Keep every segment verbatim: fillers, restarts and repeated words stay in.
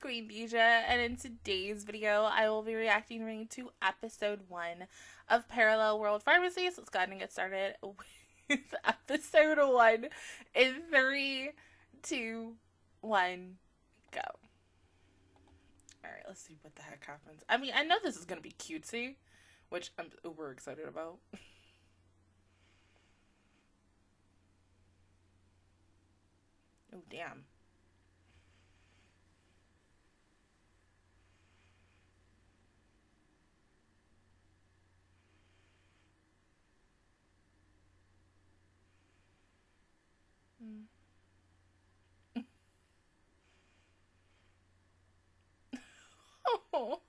Queen Deja, and in today's video, I will be reacting to episode one of Parallel World Pharmacy. So let's go ahead and get started with episode one in three, two, one, go. Alright, let's see what the heck happens. I mean, I know this is gonna be cutesy, which I'm uber excited about. Oh, damn. Oh.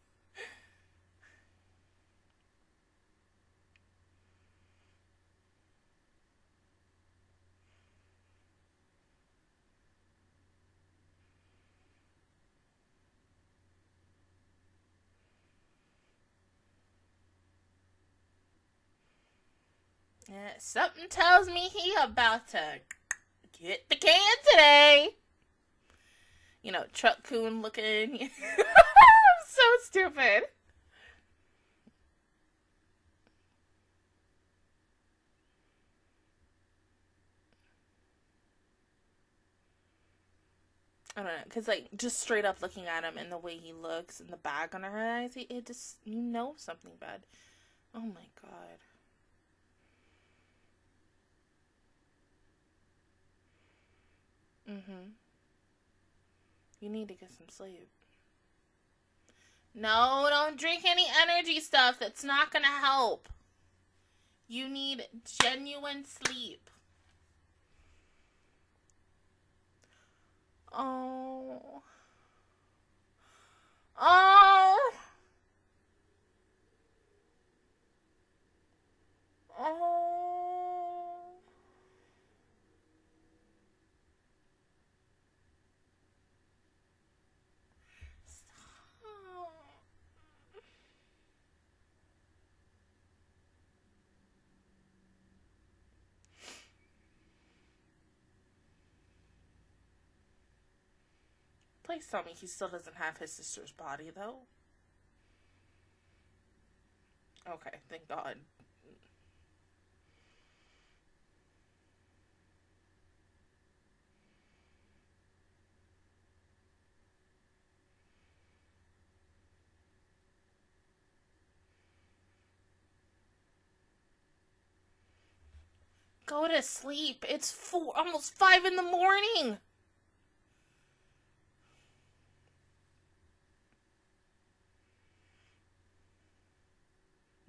Yeah, something tells me he about to get the can today. You know, truck coon looking. So stupid. I don't know, because like just straight up looking at him and the way he looks and the bag under her eyes, it, it just, you know, something bad. Oh my god. Mm-hmm. You need to get some sleep. No, don't drink any energy stuff. That's not gonna help. You need genuine sleep. Oh. Oh. Oh. Please tell me he still doesn't have his sister's body, though. Okay, thank God. Go to sleep. It's four, almost five in the morning.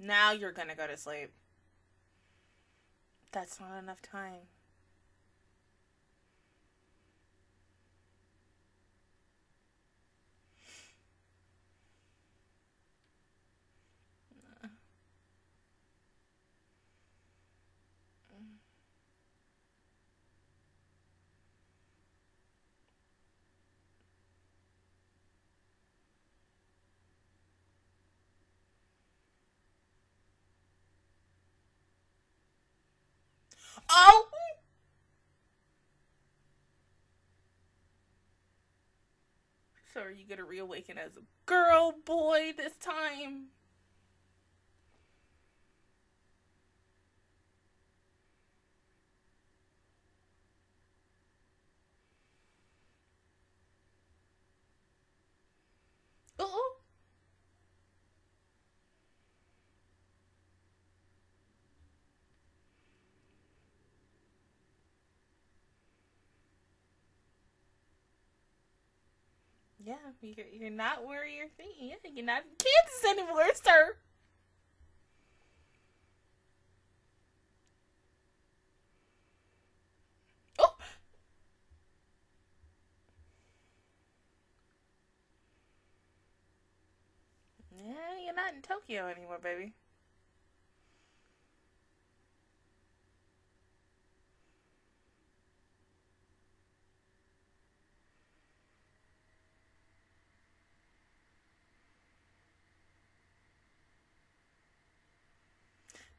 Now you're gonna go to sleep. That's not enough time. Oh! So are you gonna reawaken as a girl, boy, this time? Oh! Yeah, you're, you're not where you're thinking. Yeah, you're not in Kansas anymore, sir. Oh! Yeah, you're not in Tokyo anymore, baby.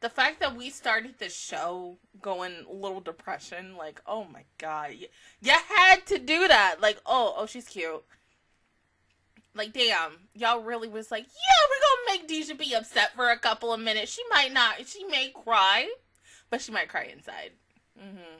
The fact that we started this show going little depression, like, oh my god, you, you had to do that. Like, oh, oh, she's cute. Like, damn, y'all really was like, yeah, we're gonna make Deja be upset for a couple of minutes. She might not, she may cry, but she might cry inside. Mm-hmm.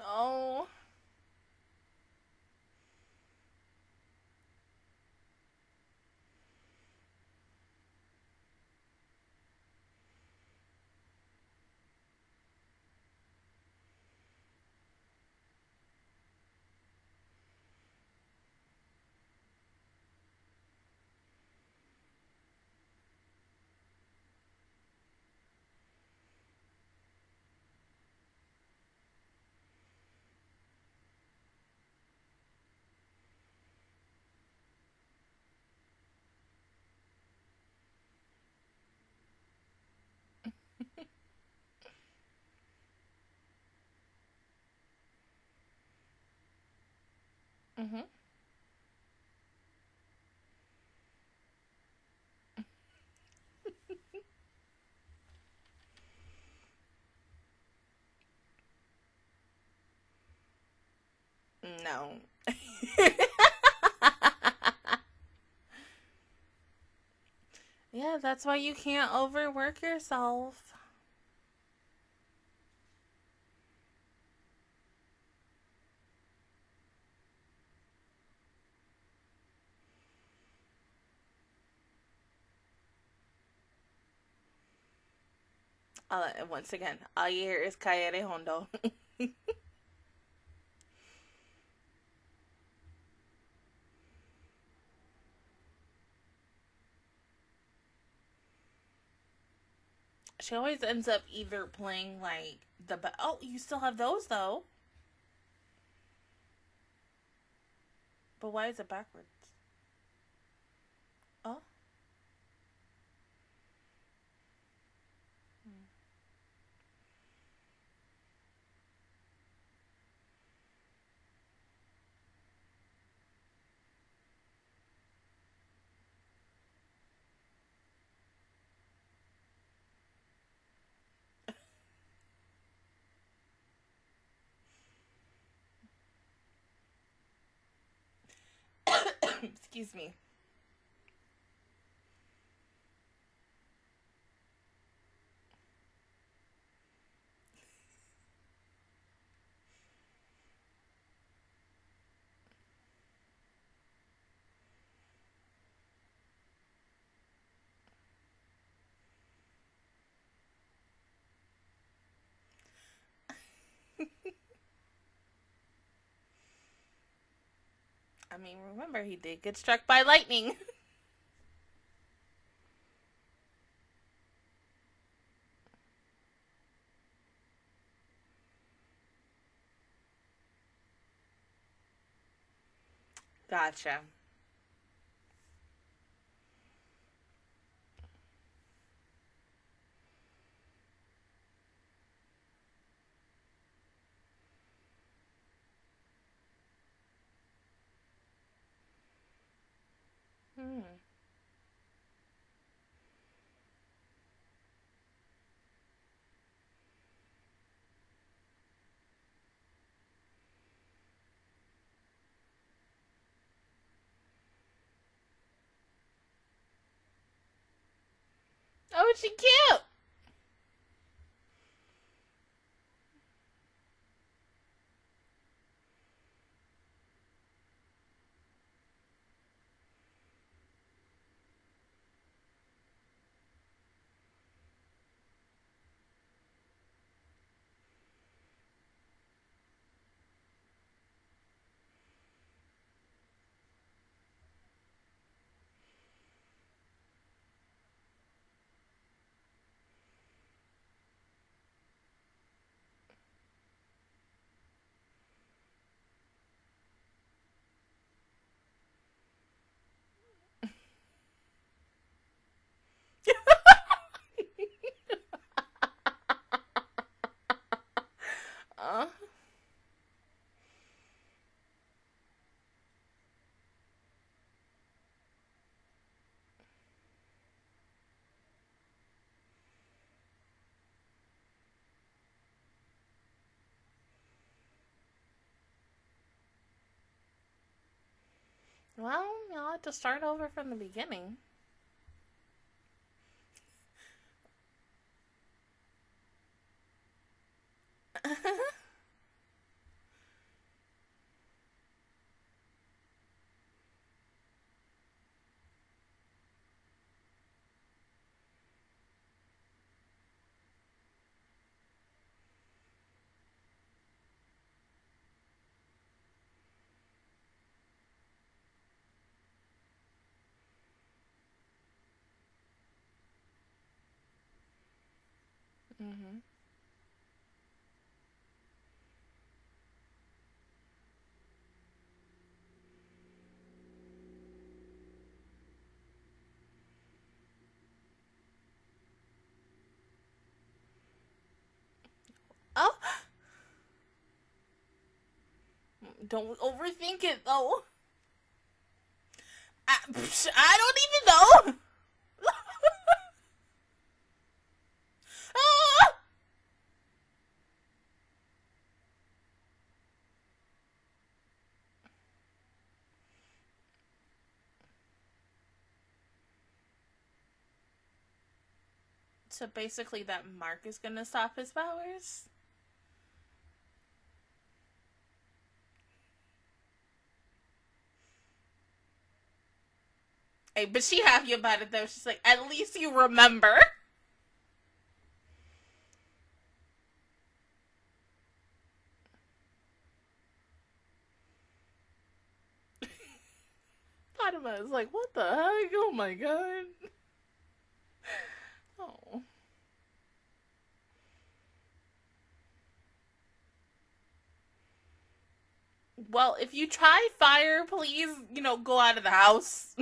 Oh. Mm-hmm. No. Yeah, that's why you can't overwork yourself. Uh, once again, all you hear is Kaede Hondo. She always ends up either playing like the but oh, you still have those though. But why is it backwards? Oh. Excuse me. I mean, remember, he did get struck by lightning. Gotcha. Hmm. Oh, she cute. Well, you'll have to start over from the beginning. Mm-hmm. Oh! Don't overthink it, though. I, psh, I don't even know! So basically that mark is gonna stop his powers? Hey, but she happy about it though. She's like, at least you remember. Thought about it, was like, what the heck? Oh my god. Oh. Well, if you try fire, please, you know, go out of the house.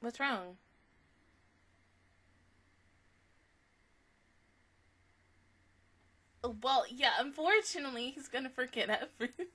What's wrong? Well, yeah, unfortunately, he's gonna forget everything.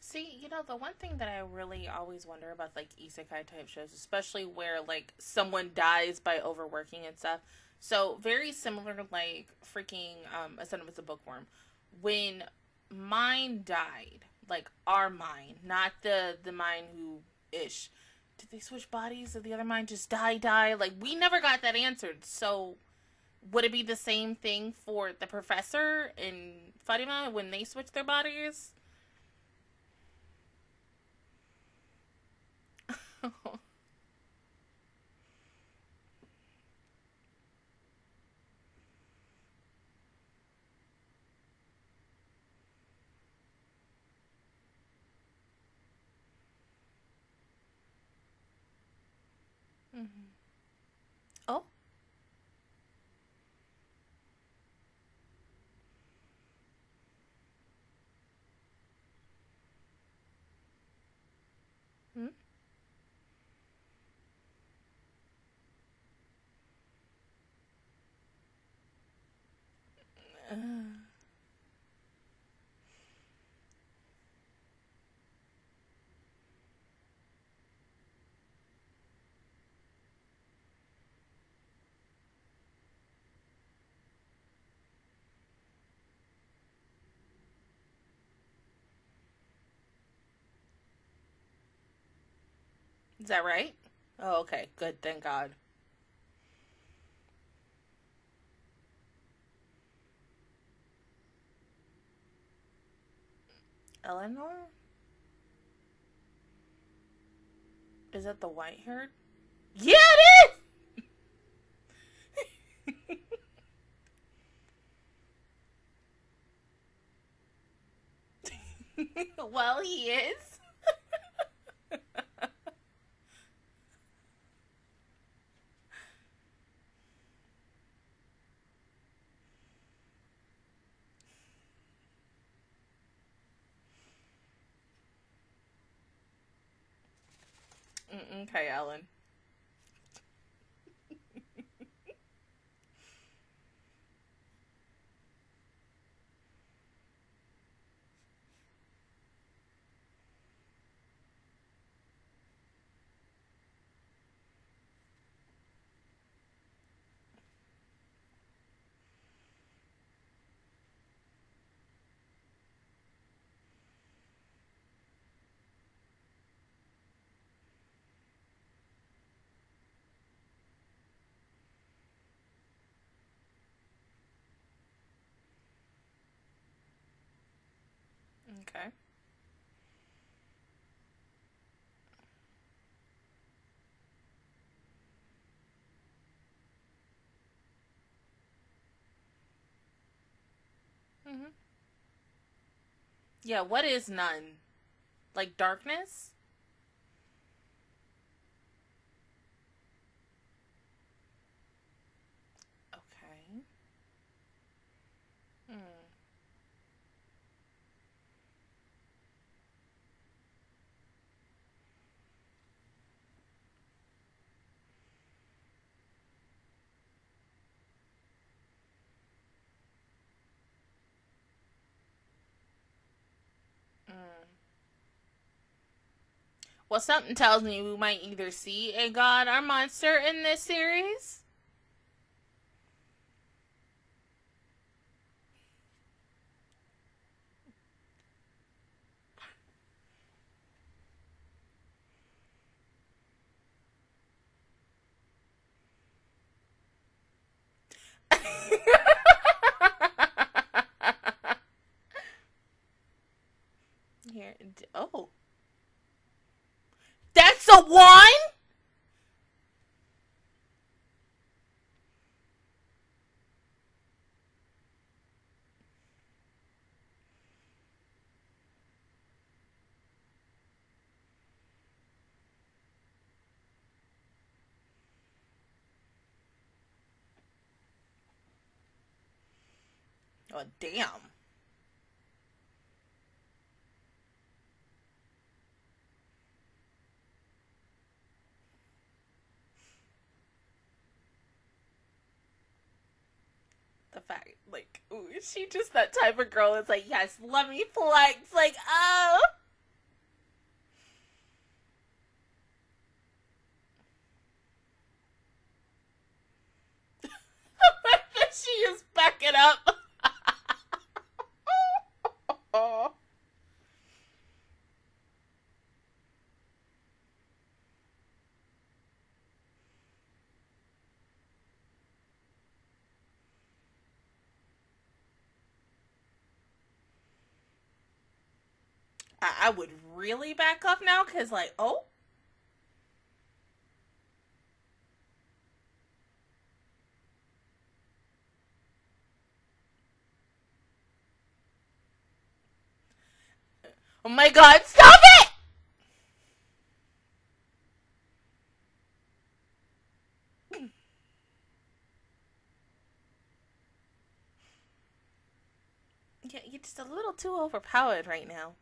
See, you know, the one thing that I really always wonder about, like, isekai type shows, especially where, like, someone dies by overworking and stuff. So, very similar, like, freaking um, Ascendance of a Bookworm. When mine died, like, our mine, not the, the mine who-ish, did they switch bodies? Did the other mine just die, die? Like, we never got that answered. So, would it be the same thing for the professor and Fatima when they switch their bodies? Mm-hmm. Oh. Hmm? Uh. Is that right? Oh, okay. Good. Thank God. Eleanor? Is that the white-haired? Yeah, it is! Well, he is. Okay, Alan. Okay. Mm-hmm. Yeah, what is none? Like darkness? Okay. Hmm. Well, something tells me we might either see a god or monster in this series. Here, oh. That's the one? Oh, damn. The fact, like, ooh, is she just that type of girl that's like, yes, let me flex, like, oh! She is backing up! I would really back off now, because, like, oh. Oh my God, stop it! Yeah, you're just a little too overpowered right now.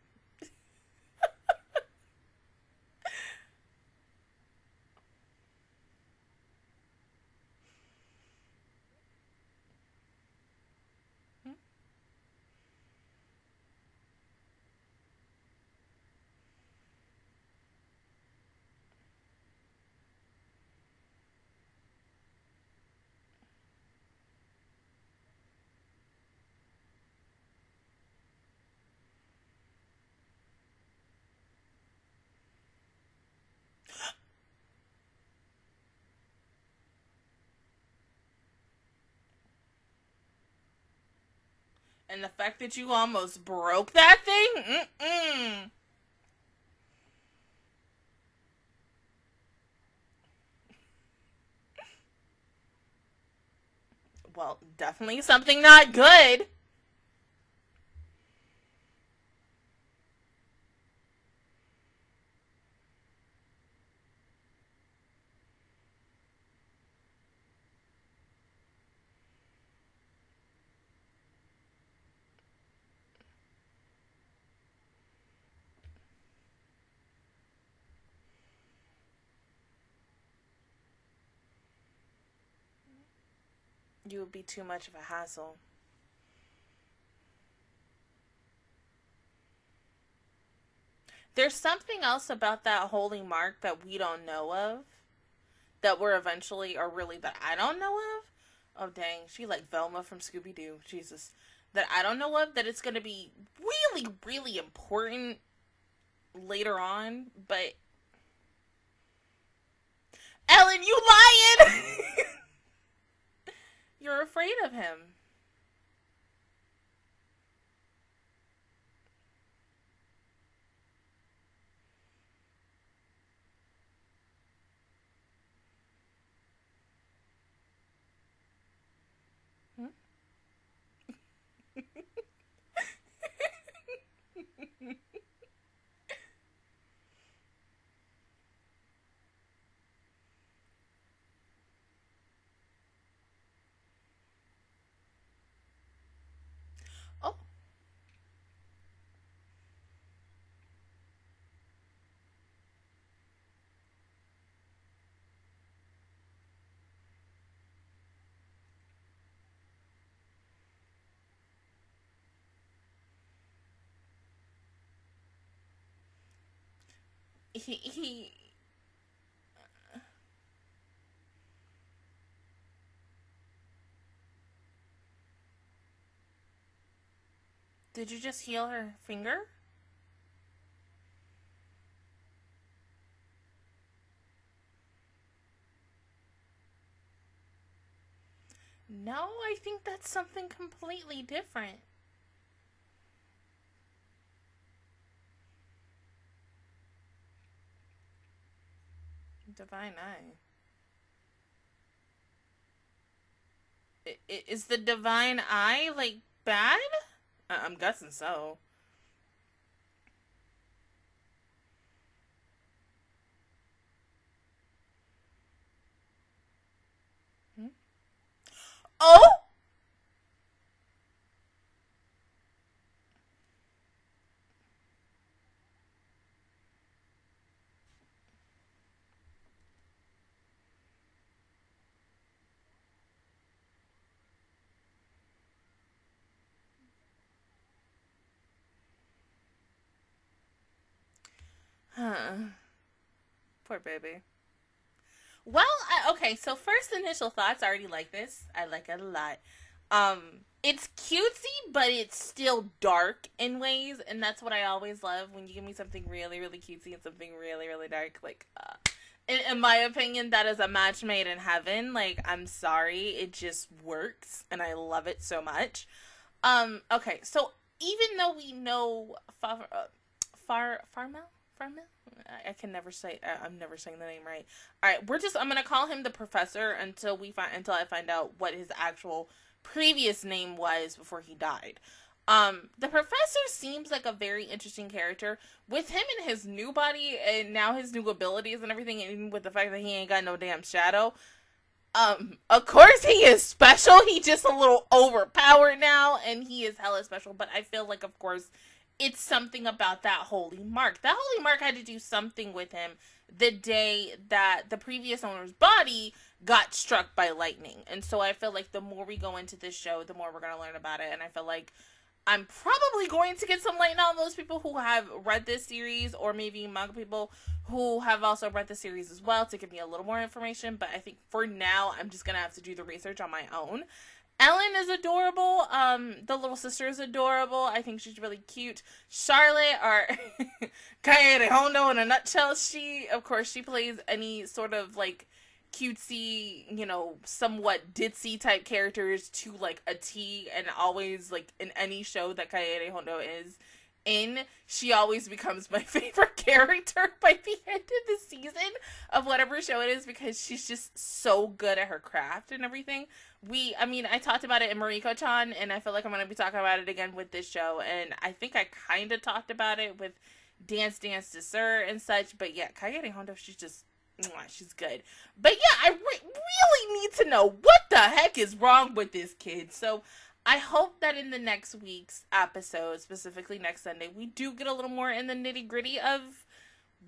And the fact that you almost broke that thing? Mm-mm. Well, definitely something not good. You would be too much of a hassle. There's something else about that holy mark that we don't know of, that we're eventually, or really that I don't know of. Oh dang, she like Velma from Scooby-Doo, Jesus. That I don't know of, that it's gonna be really, really important later on, but Ellen, you lying! You're afraid of him. Hmm? He, he, did you just heal her finger? No, I think that's something completely different. Divine Eye. Is the Divine Eye, like, bad? I'm guessing so. Hmm? Oh! Huh. Poor baby. Well, I, okay, so first initial thoughts, I already like this. I like it a lot. Um, it's cutesy, but it's still dark in ways, and that's what I always love, when you give me something really, really cutesy and something really, really dark. Like, uh, in, in my opinion, that is a match made in heaven. Like, I'm sorry, it just works, and I love it so much. Um, okay, so even though we know Far... Uh, far Farmel? I can never say. I'm never saying the name right. All right, we're just. I'm gonna call him the professor until we find. Until I find out what his actual previous name was before he died. Um, the professor seems like a very interesting character with him and his new body and now his new abilities and everything, and with the fact that he ain't got no damn shadow. Um, of course he is special. He's just a little overpowered now, and he is hella special. But I feel like, of course, it's something about that holy mark. That holy mark had to do something with him the day that the previous owner's body got struck by lightning. And so I feel like the more we go into this show, the more we're going to learn about it. And I feel like I'm probably going to get some light on those people who have read this series, or maybe manga people who have also read the series as well, to give me a little more information. But I think for now, I'm just going to have to do the research on my own. Ellen is adorable. Um, the little sister is adorable. I think she's really cute. Charlotte, or Kaede Hondo in a nutshell, she, of course, she plays any sort of, like, cutesy, you know, somewhat ditzy type characters to like a T, and always like in any show that Kaede Hondo is in, she always becomes my favorite character by the end of the season of whatever show it is, because she's just so good at her craft and everything. We, I mean, I talked about it in Mariko-chan, and I feel like I'm going to be talking about it again with this show, and I think I kind of talked about it with Dance Dance to Sir and such, but yeah, Kaede Hondo, she's just, she's good. But yeah, I re really need to know what the heck is wrong with this kid, so I hope that in the next week's episode, specifically next Sunday, we do get a little more in the nitty-gritty of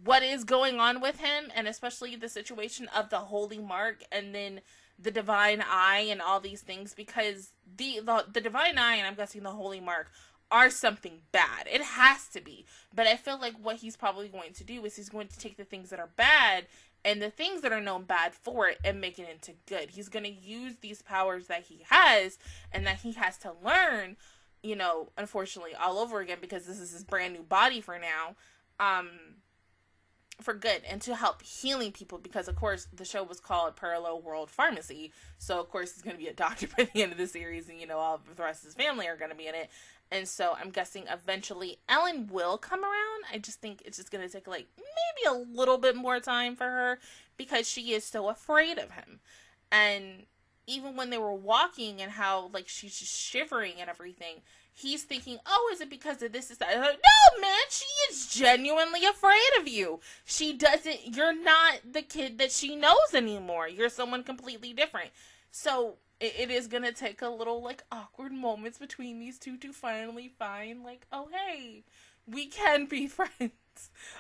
what is going on with him, and especially the situation of the Holy Mark and then the Divine Eye and all these things, because the, the, the Divine Eye, and I'm guessing the Holy Mark, are something bad. It has to be. But I feel like what he's probably going to do is he's going to take the things that are bad and the things that are known bad for it and make it into good. He's going to use these powers that he has and that he has to learn, you know, unfortunately, all over again, because this is his brand new body for now, um, for good, and to help healing people, because, of course, the show was called Parallel World Pharmacy, so, of course, he's going to be a doctor by the end of the series, and, you know, all the rest of his family are going to be in it. And so I'm guessing eventually Ellen will come around. I just think it's just going to take like maybe a little bit more time for her, because she is so afraid of him. And even when they were walking and how like she's just shivering and everything, he's thinking, oh, is it because of this? Is that? Like, no, man, she is genuinely afraid of you. She doesn't, you're not the kid that she knows anymore. You're someone completely different. So it is going to take a little, like, awkward moments between these two to finally find, like, oh, hey, we can be friends.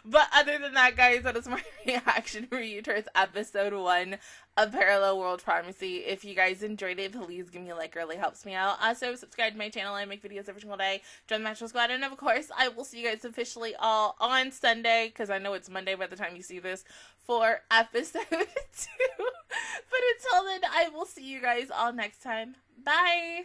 But other than that, guys, that is my reaction review towards episode one of Parallel World Pharmacy. If you guys enjoyed it, please give me a like. It really helps me out. Also, subscribe to my channel. I make videos every single day. Join the Magical Squad. And, of course, I will see you guys officially all on Sunday, because I know it's Monday by the time you see this, for episode two. But until then, I will see you guys all next time. Bye!